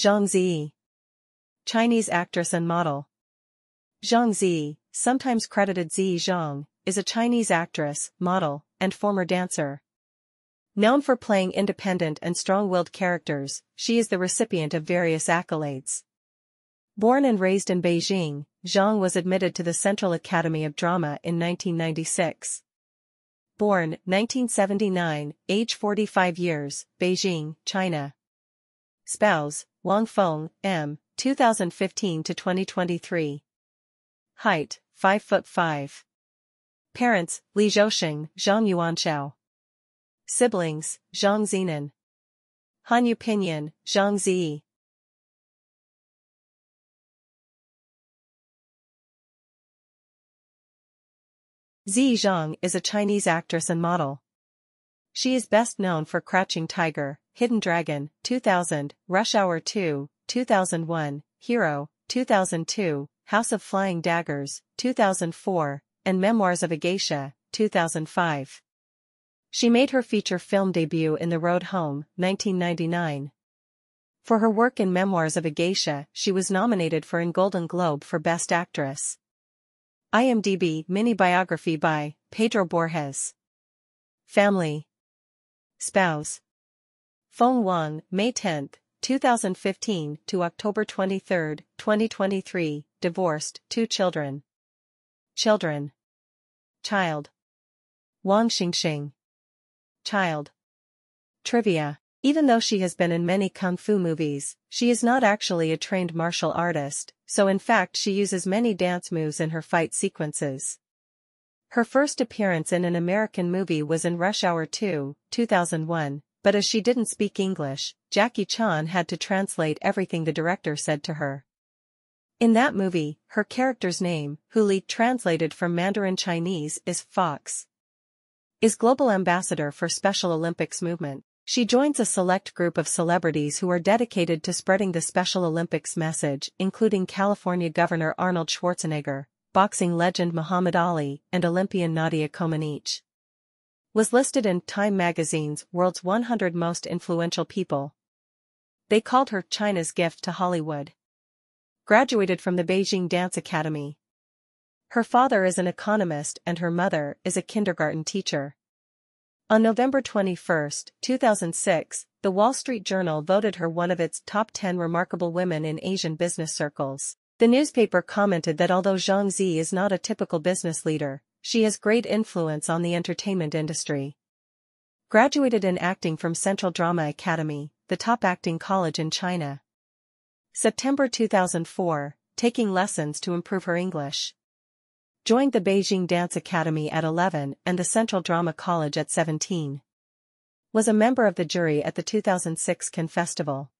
Zhang Ziyi, Chinese actress and model. Zhang Ziyi, sometimes credited Ziyi Zhang, is a Chinese actress, model, and former dancer. Known for playing independent and strong-willed characters, she is the recipient of various accolades. Born and raised in Beijing, Zhang was admitted to the Central Academy of Drama in 1996. Born 1979, age 45 years, Beijing, China. Spouse, Wang Feng, M, 2015 to 2023. Height, 5'5". Parents, Li Zhouxing, Zhang Yuanchao. Siblings, Zhang Xinan. Hanyu Pinyin, Zhang Ziyi. Ziyi Zhang is a Chinese actress and model. She is best known for Crouching Tiger, Hidden Dragon, 2000, Rush Hour 2, 2001, Hero, 2002, House of Flying Daggers, 2004, and Memoirs of a Geisha, 2005. She made her feature film debut in The Road Home, 1999. For her work in Memoirs of a Geisha, she was nominated for an Golden Globe for Best Actress. IMDb mini biography by Pedro Borges. Family. Spouse. Feng Wang, May 10, 2015 to October 23, 2023, divorced, 2 children. Children. Child. Wang Xingxing. Child. Trivia. Even though she has been in many kung fu movies, she is not actually a trained martial artist, so in fact she uses many dance moves in her fight sequences. Her first appearance in an American movie was in Rush Hour 2, 2001, but as she didn't speak English, Jackie Chan had to translate everything the director said to her. In that movie, her character's name, who Li translated from Mandarin Chinese, is Fox. Is global ambassador for Special Olympics movement. She joins a select group of celebrities who are dedicated to spreading the Special Olympics message, including California Governor Arnold Schwarzenegger, boxing legend Muhammad Ali, and Olympian Nadia Comaneci. Was listed in Time magazine's World's 100 Most Influential People. They called her China's gift to Hollywood. Graduated from the Beijing Dance Academy. Her father is an economist and her mother is a kindergarten teacher. On November 21, 2006, The Wall Street Journal voted her one of its top 10 remarkable women in Asian business circles. The newspaper commented that although Zhang Ziyi is not a typical business leader, she has great influence on the entertainment industry. Graduated in acting from Central Drama Academy, the top acting college in China. September 2004, taking lessons to improve her English. Joined the Beijing Dance Academy at 11 and the Central Drama College at 17. Was a member of the jury at the 2006 Cannes Festival.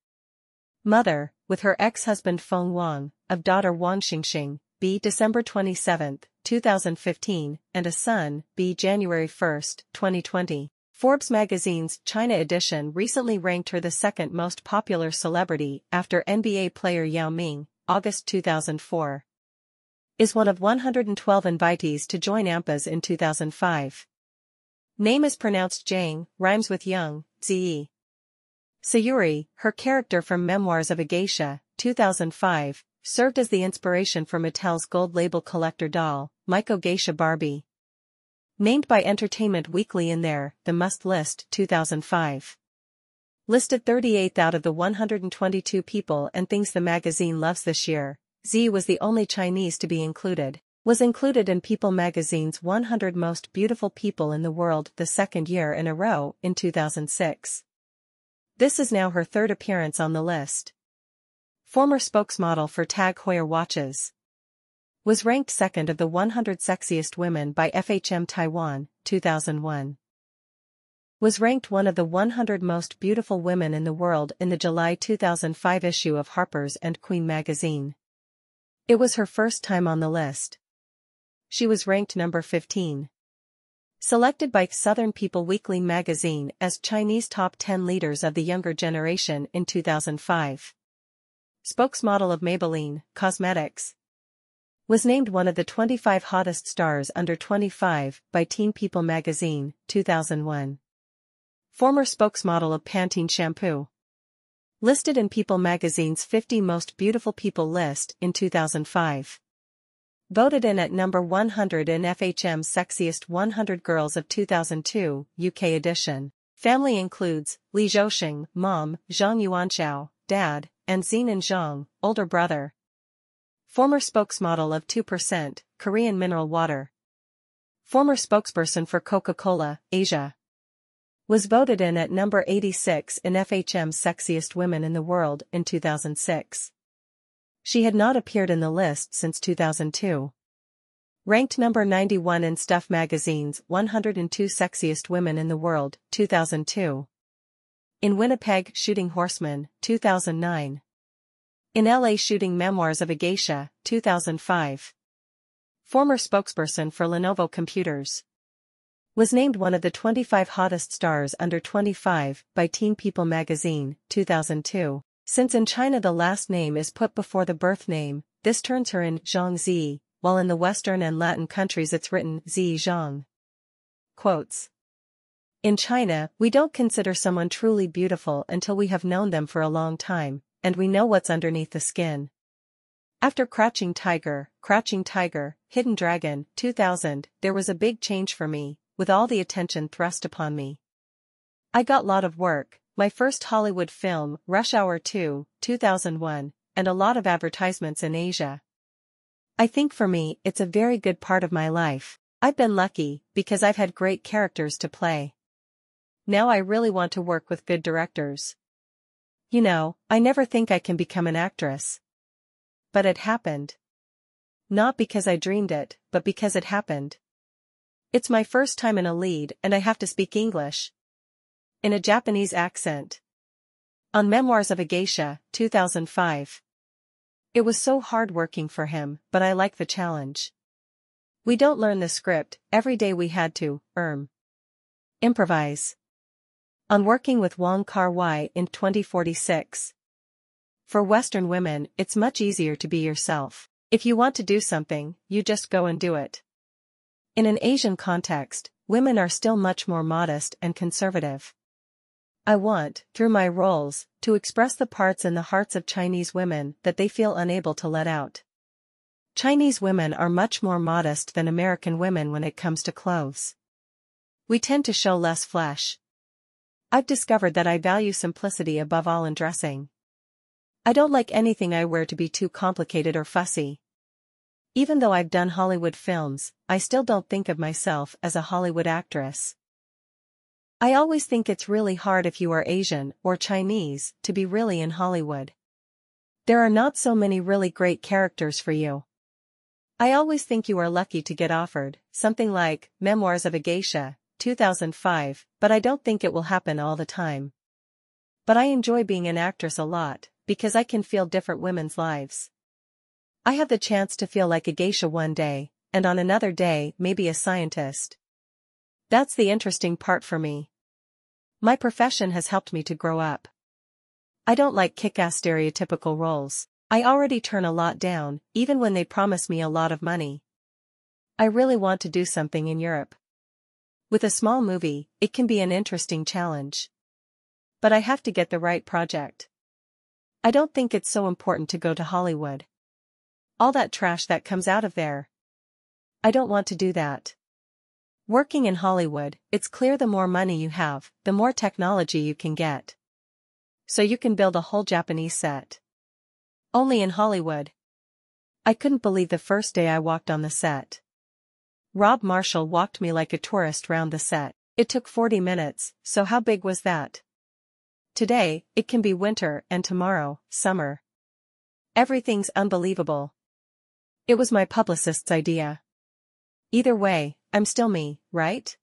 Mother, with her ex-husband Feng Wang, of daughter Wang Xingxing, b. December 27, 2015, and a son, b. January 1, 2020. Forbes magazine's China edition recently ranked her the second most popular celebrity after NBA player Yao Ming, August 2004. Is one of 112 invitees to join AMPAs in 2005. Name is pronounced Zhang, rhymes with Young, Ziyi. Sayuri, her character from Memoirs of a Geisha, 2005, served as the inspiration for Mattel's gold label collector doll, Maiko Geisha Barbie. Named by Entertainment Weekly in their The Must List 2005. Listed 38th out of the 122 people and things the magazine loves this year. Ziyi was the only Chinese to be included, was included in People magazine's 100 Most Beautiful People in the World the second year in a row in 2006. This is now her third appearance on the list. Former spokesmodel for Tag Heuer watches. Was ranked second of the 100 Sexiest Women by FHM Taiwan, 2001. Was ranked one of the 100 Most Beautiful Women in the World in the July 2005 issue of Harper's and Queen magazine. It was her first time on the list. She was ranked number 15. Selected by Southern People Weekly magazine as Chinese top 10 leaders of the younger generation in 2005. Spokesmodel of Maybelline, Cosmetics. Was named one of the 25 hottest stars under 25 by Teen People magazine, 2001. Former spokesmodel of Pantene shampoo. listed in People magazine's 50 Most Beautiful People list in 2005. Voted in at number 100 in FHM's Sexiest 100 Girls of 2002, UK edition. Family includes Li Zhouxing, mom, Zhang Yuanchao, dad, and Xinan Zhang, older brother. Former spokesmodel of 2%, Korean mineral water. Former spokesperson for Coca-Cola, Asia. Was voted in at number 86 in FHM's Sexiest Women in the World in 2006. She had not appeared in the list since 2002. Ranked number 91 in Stuff magazine's 102 Sexiest Women in the World, 2002. In Winnipeg, Shooting Horseman, 2009. In LA, Shooting Memoirs of a Geisha, 2005. Former spokesperson for Lenovo computers. Was named one of the 25 hottest stars under 25 by Teen People magazine, 2002. Since in China the last name is put before the birth name, this turns her in Zhang Ziyi, while in the Western and Latin countries it's written Ziyi Zhang. Quotes. In China, we don't consider someone truly beautiful until we have known them for a long time, and we know what's underneath the skin. After Crouching Tiger, Hidden Dragon, 2000, there was a big change for me, with all the attention thrust upon me. I got a lot of work. My first Hollywood film, Rush Hour 2, 2001, and a lot of advertisements in Asia. I think for me, it's a very good part of my life. I've been lucky, because I've had great characters to play. Now I really want to work with good directors. You know, I never think I can become an actress. But it happened. Not because I dreamed it, but because it happened. It's my first time in a lead and I have to speak English. In a Japanese accent. On Memoirs of a Geisha, 2005. It was so hard working for him, but I like the challenge. We don't learn the script, every day we had to, improvise. On working with Wong Kar Wai in 2046. For Western women, it's much easier to be yourself. If you want to do something, you just go and do it. In an Asian context, women are still much more modest and conservative. I want, through my roles, to express the parts in the hearts of Chinese women that they feel unable to let out. Chinese women are much more modest than American women when it comes to clothes. We tend to show less flesh. I've discovered that I value simplicity above all in dressing. I don't like anything I wear to be too complicated or fussy. Even though I've done Hollywood films, I still don't think of myself as a Hollywood actress. I always think it's really hard if you are Asian or Chinese to be really in Hollywood. There are not so many really great characters for you. I always think you are lucky to get offered something like Memoirs of a Geisha, 2005, but I don't think it will happen all the time. But I enjoy being an actress a lot, because I can feel different women's lives. I have the chance to feel like a geisha one day, and on another day maybe a scientist. That's the interesting part for me. My profession has helped me to grow up. I don't like kick-ass stereotypical roles. I already turn a lot down, even when they promise me a lot of money. I really want to do something in Europe. With a small movie, it can be an interesting challenge. But I have to get the right project. I don't think it's so important to go to Hollywood. All that trash that comes out of there. I don't want to do that. Working in Hollywood, it's clear the more money you have, the more technology you can get. So you can build a whole Japanese set. Only in Hollywood. I couldn't believe the first day I walked on the set. Rob Marshall walked me like a tourist round the set. It took 40 minutes, so how big was that? Today, it can be winter and tomorrow, summer. Everything's unbelievable. It was my publicist's idea. Either way, I'm still me, right?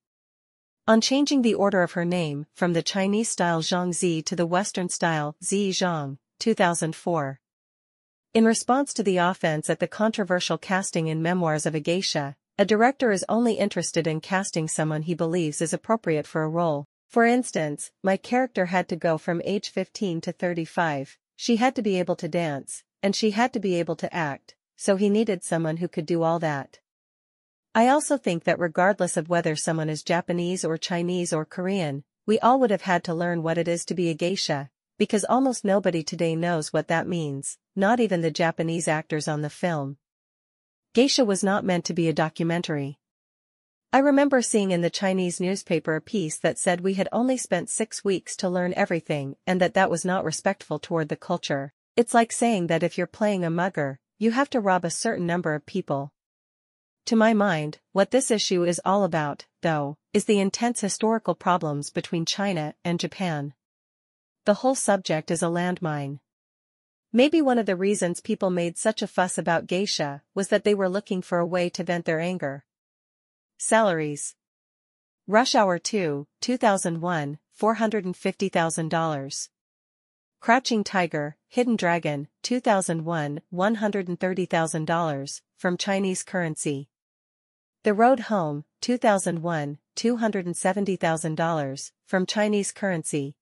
On changing the order of her name from the Chinese style Zhang Ziyi to the Western style Ziyi Zhang, 2004. In response to the offense at the controversial casting in Memoirs of a Geisha, a director is only interested in casting someone he believes is appropriate for a role. For instance, my character had to go from age 15 to 35, she had to be able to dance, and she had to be able to act, so he needed someone who could do all that. I also think that regardless of whether someone is Japanese or Chinese or Korean, we all would have had to learn what it is to be a geisha, because almost nobody today knows what that means, not even the Japanese actors on the film. Geisha was not meant to be a documentary. I remember seeing in the Chinese newspaper a piece that said we had only spent 6 weeks to learn everything and that was not respectful toward the culture. It's like saying that if you're playing a mugger, you have to rob a certain number of people. To my mind, what this issue is all about, though, is the intense historical problems between China and Japan. The whole subject is a landmine. Maybe one of the reasons people made such a fuss about Geisha was that they were looking for a way to vent their anger. Salaries. Rush Hour 2, 2001, $450,000. Crouching Tiger, Hidden Dragon, 2001, $130,000, from Chinese currency. The Road Home, 2001, $270,000, from Chinese currency.